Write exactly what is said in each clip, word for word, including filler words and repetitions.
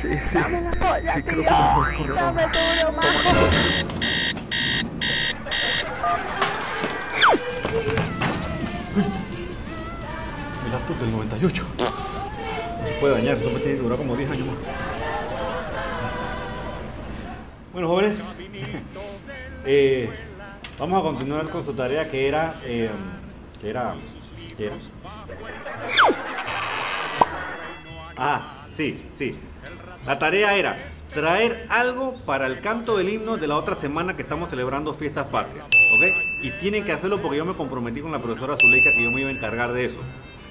Sí, sí. Dame la joya, sí, tío. Tío. Dame duro, majo. El laptop del noventa y ocho. No se puede dañar, eso me tiene que durar como diez años más. Bueno, jóvenes, eh, vamos a continuar con su tarea que era... Eh, que era... que era... Ah, sí, sí. La tarea era traer algo para el canto del himno de la otra semana que estamos celebrando Fiestas Patrias, ¿ok? Y tienen que hacerlo porque yo me comprometí con la profesora Zuleika que yo me iba a encargar de eso.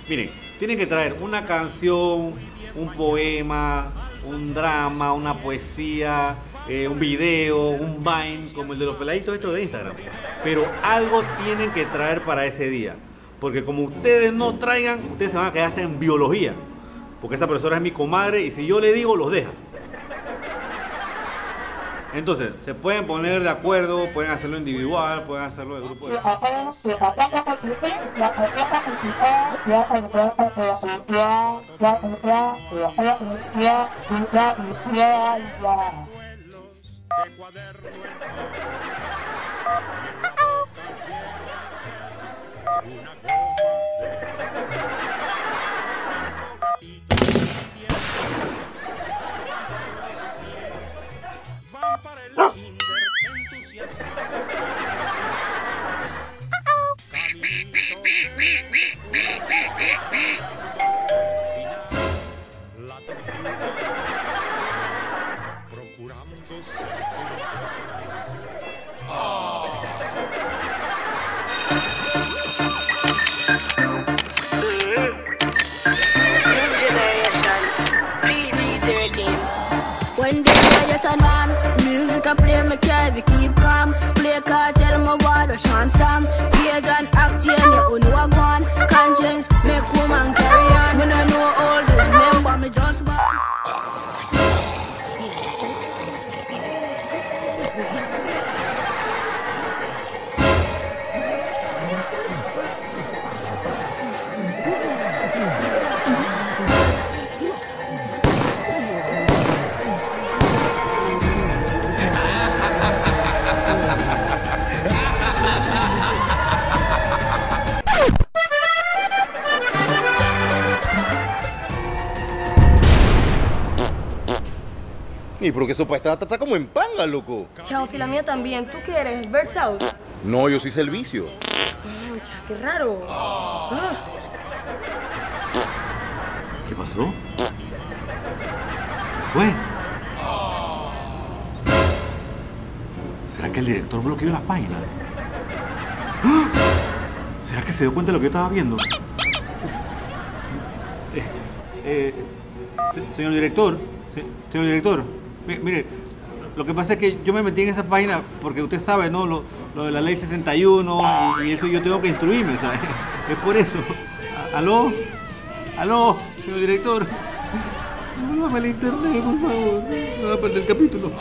Miren, tienen que traer una canción, un poema, un drama, una poesía, eh, un video, un Vine, como el de los peladitos estos de Instagram. Pero algo tienen que traer para ese día, porque como ustedes no traigan, ustedes se van a quedar hasta en biología. Porque esta profesora es mi comadre y si yo le digo, los deja. Entonces, se pueden poner de acuerdo, pueden hacerlo individual, pueden hacerlo de grupo. De... Y porque sopa está, está, está como en panga, loco. Chao, fila mía también. ¿Tú qué eres? ¿Birds out? No, yo soy servicio. Oh, cha, qué raro. Oh. Ah. ¿Qué pasó? ¿Qué fue? Oh. ¿Será que el director bloqueó la página? ¿Ah? ¿Será que se dio cuenta de lo que yo estaba viendo? Eh, eh, señor director, se, señor director. Mire, lo que pasa es que yo me metí en esa página porque usted sabe, ¿no? Lo, lo de la ley sesenta y uno y, y eso yo tengo que instruirme, ¿sabes? Es por eso. ¿Aló? ¿Aló, señor director? Vuélvame al internet, por favor. Me voy a perder el capítulo.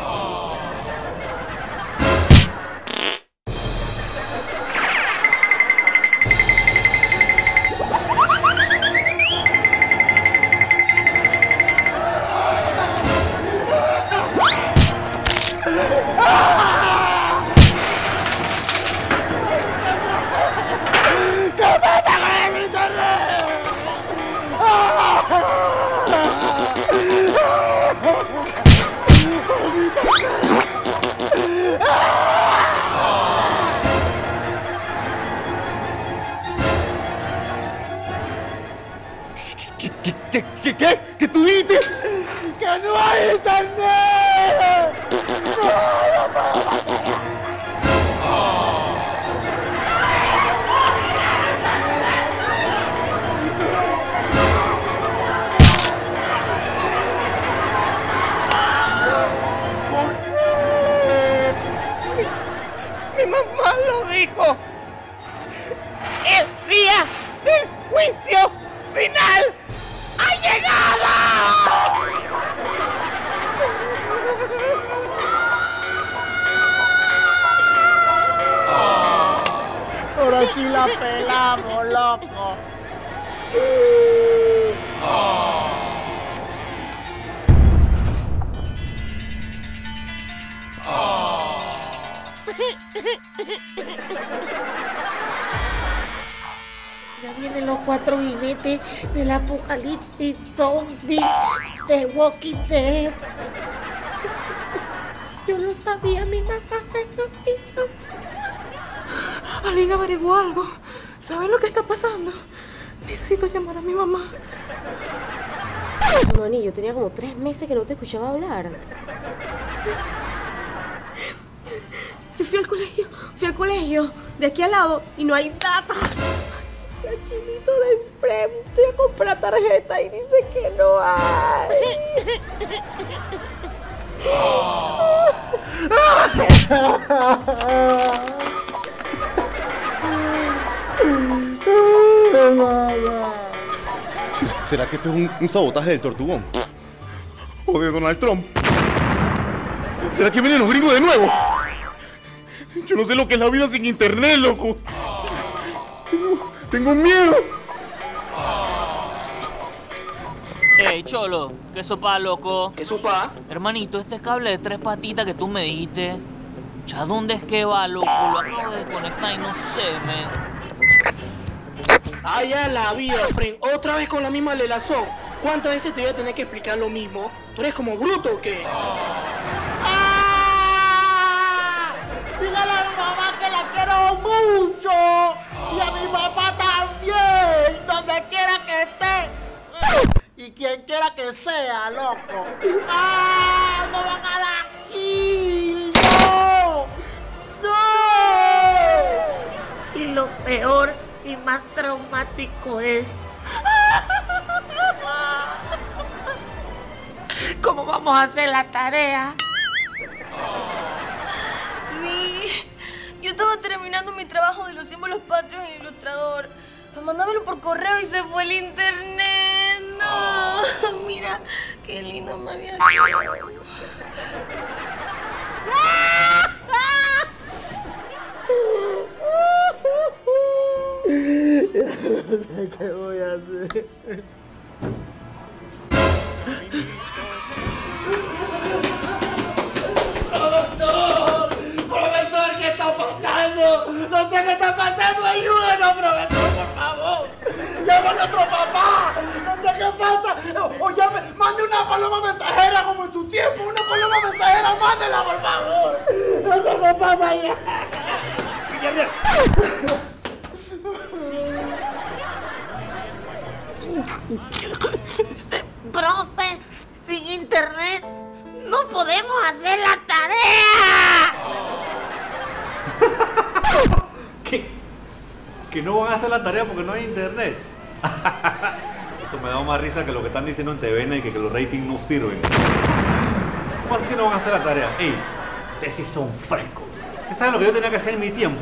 de, del apocalipsis zombie, de Walking Dead. Yo lo sabía, mi mamá se... Alina averiguó algo. ¿Sabes lo que está pasando? Necesito llamar a mi mamá. Mani, yo tenía como tres meses que no te escuchaba hablar. Yo fui al colegio, fui al colegio de aquí al lado y no hay data. La chinito de enfrente a comprar tarjeta y dice que no hay. Oh. ¿Será que esto es un, un sabotaje del Tortugón? ¿O de Donald Trump? ¿Será que vienen los gringos de nuevo? Yo no sé lo que es la vida sin internet, loco. Tengo, tengo miedo. Ey, cholo, ¿qué sopa, loco? ¿Qué sopa? Hermanito, este cable de tres patitas que tú me dijiste, ¿ya dónde es que va, loco? Lo acabo de desconectar y no sé, men. Allá la vida, friend. Otra vez con la misma lelazón. ¿Cuántas veces te voy a tener que explicar lo mismo? ¿Tú eres como bruto o qué? ¡Ah! Dígale a mi mamá que la quiero mucho. Y a mi papá también. Donde quiera que esté. Y quien quiera que sea, loco. ¡Ah! ¡No van a dar aquí! ¡No! ¡No! Y lo peor y más traumático es... ¿Cómo vamos a hacer la tarea? Sí, yo estaba terminando mi trabajo de los símbolos patrios en Ilustrador. Pues mandámelo por correo y se fue el internet. No, mira, qué lindo me había quedado. No sé qué voy a hacer. ¡Profesor! ¡Profesor! ¿Qué está pasando? ¡No sé qué está pasando! ¡Ayúdenos, profesor, por favor! ¡Llama a nuestro papá! ¡No sé qué pasa! ¡O llame! ¡Mande una paloma mensajera como en su tiempo! ¡Una paloma mensajera! ¡Mándela, por favor! ¡No sé qué pasa ya! Profe, sin internet no podemos hacer la tarea. ¿Qué? ¿Que no van a hacer la tarea porque no hay internet? Eso me da más risa que lo que están diciendo en T V N y que, que los ratings no sirven. ¿Cómo así que no van a hacer la tarea? Ey, ustedes sí son frescos. ¿Ustedes saben lo que yo tenía que hacer en mi tiempo?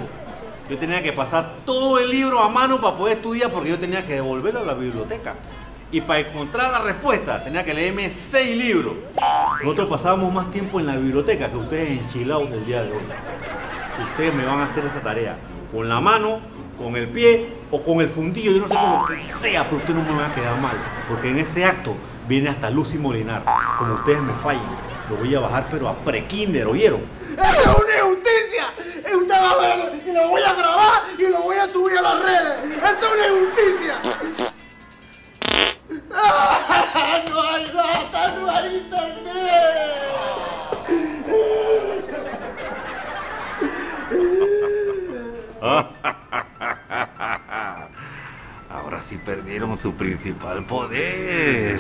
Yo tenía que pasar todo el libro a mano para poder estudiar porque yo tenía que devolverlo a la biblioteca. Y para encontrar la respuesta tenía que leerme seis libros. Nosotros pasábamos más tiempo en la biblioteca que ustedes en Chilao del día de hoy. Ustedes me van a hacer esa tarea con la mano, con el pie o con el fundillo. Yo no sé cómo que sea, pero ustedes no me van a quedar mal. Porque en ese acto viene hasta Lucy Molinar. Como ustedes me fallan, lo voy a bajar pero a pre-kinder, ¿oyeron? ¡Eso es una injusticia! Usted va a verlo y lo voy a grabar y lo voy a subir a las redes. ¡Eso es una injusticia! ¡Ah! ¡No hay data! ¡No hay internet! Ahora sí perdieron su principal poder.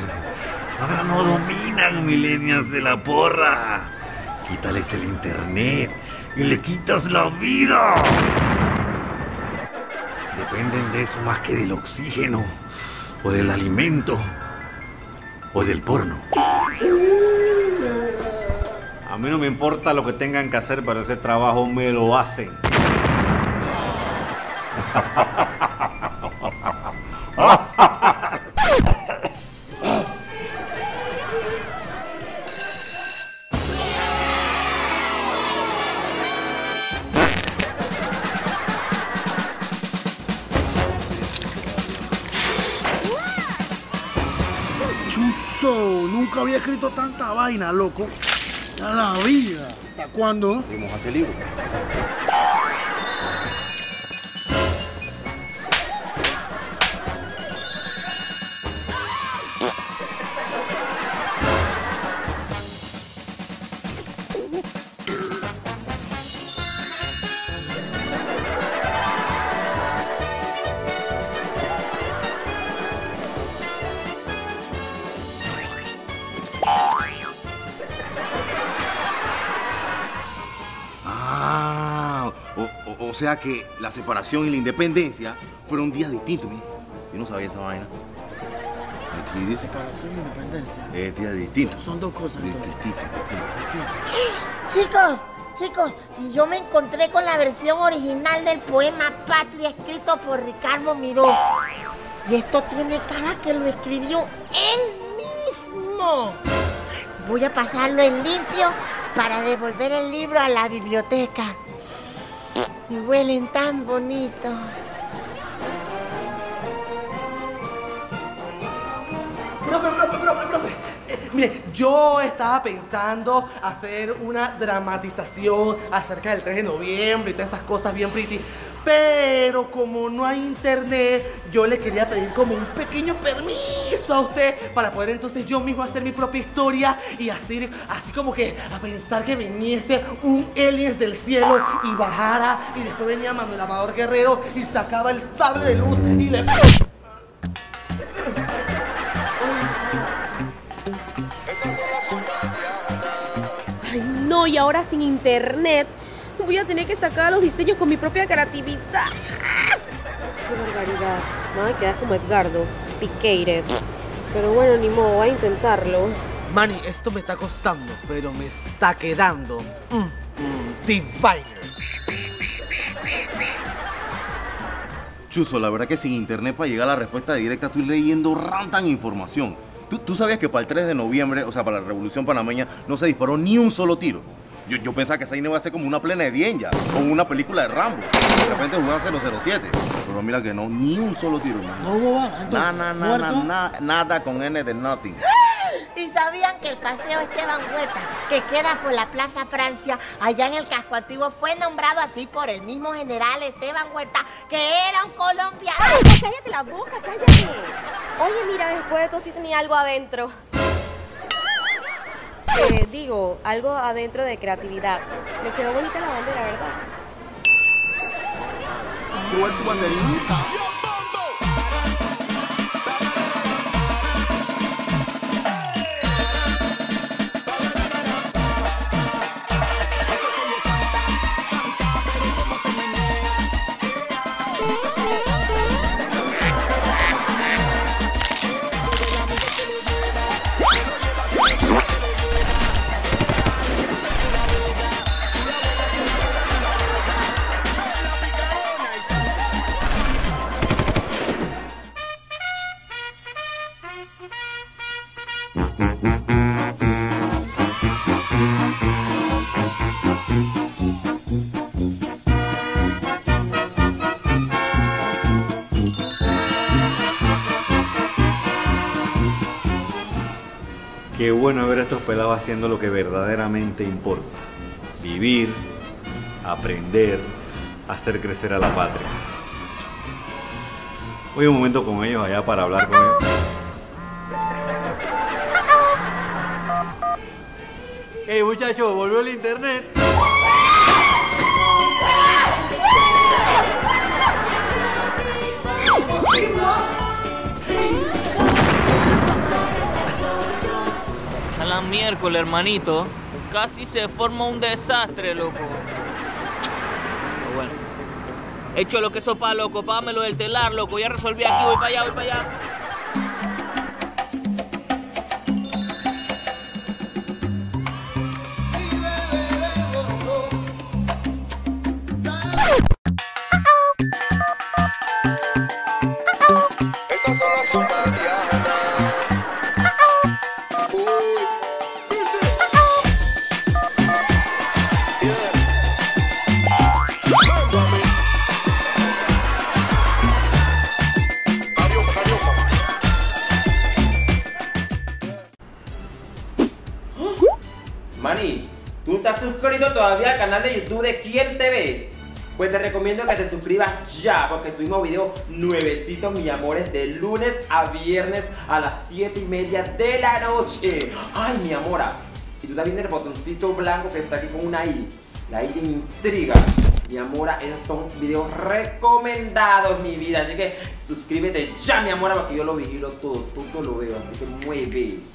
Ahora no dominan, millennials de la porra. Quítales el internet y le quitas la vida. Dependen de eso más que del oxígeno, o del alimento, o del porno. A mí no me importa lo que tengan que hacer, pero ese trabajo me lo hacen. Nunca había escrito tanta vaina, loco. A la vida. ¿Hasta cuándo? Y mojaste el libro. O sea que la separación y la independencia fueron días distintos. Mira, yo no sabía esa vaina. Aquí dice... Separación e independencia. Es días distintos. Son dos cosas. Distintos. Chicos, chicos, yo me encontré con la versión original del poema Patria, escrito por Ricardo Miró. Y esto tiene cara que lo escribió él mismo. Voy a pasarlo en limpio para devolver el libro a la biblioteca. Y huelen tan bonito. Profe, profe, profe, profe. Eh, mire, yo estaba pensando hacer una dramatización acerca del tres de noviembre y todas estas cosas bien pretty. Pero como no hay internet, yo le quería pedir como un pequeño permiso a usted para poder entonces yo mismo hacer mi propia historia y así, así como que a pensar que viniese un alien del cielo y bajara y después venía Manuel Amador Guerrero y sacaba el sable de luz y le... Ay, no, y ahora sin internet... Voy a tener que sacar los diseños con mi propia creatividad. ¡Qué barbaridad! Me voy a quedar como Edgardo Piqueire. Pero bueno, ni modo, voy a intentarlo. Manny, esto me está costando, pero me está quedando. Mm, mm, diviner. Chuzo, la verdad que sin internet para llegar a la respuesta directa estoy leyendo rantan información. ¿Tú, ¿Tú sabías que para el tres de noviembre, o sea, para la Revolución Panameña, no se disparó ni un solo tiro? Yo, yo pensaba que esa iba a ser como una plena de bien ya, como una película de Rambo. De repente jugaba cero cero siete. Pero mira que no, ni un solo tiro, hermano. No hubo balas. Nada, nada, nada, nada con N de nothing. ¿Y sabían que el paseo Esteban Huerta, que queda por la Plaza Francia, allá en el casco antiguo, fue nombrado así por el mismo general Esteban Huerta, que era un colombiano? ¡Ay, cállate la boca, cállate! Oye, mira, después de todo sí tenía algo adentro. Eh, digo, algo adentro de creatividad. Me quedó bonita la bandera, ¿verdad? ¿Tú eres tu banderita? Qué bueno ver a estos pelados haciendo lo que verdaderamente importa. Vivir, aprender, hacer crecer a la patria. Voy un momento con ellos allá para hablar con ellos. Hey muchachos, volvió el internet. La miércoles, hermanito. Casi se forma un desastre, loco. Pero bueno. Hecho lo que sopa, loco. Págamelo del telar, loco. Ya resolví aquí. Voy para allá, voy para allá. Manny, ¿tú estás suscrito todavía al canal de YouTube de Quién T V? Pues te recomiendo que te suscribas ya, porque subimos videos nuevecitos, mis amores, de lunes a viernes a las siete y media de la noche. Ay, mi amora, y tú estás viendo el botoncito blanco que está aquí con una I, la I de intriga. Mi amora, esos son videos recomendados, mi vida, así que suscríbete ya, mi amora, porque yo lo vigilo todo, todo lo veo, así que muy bien.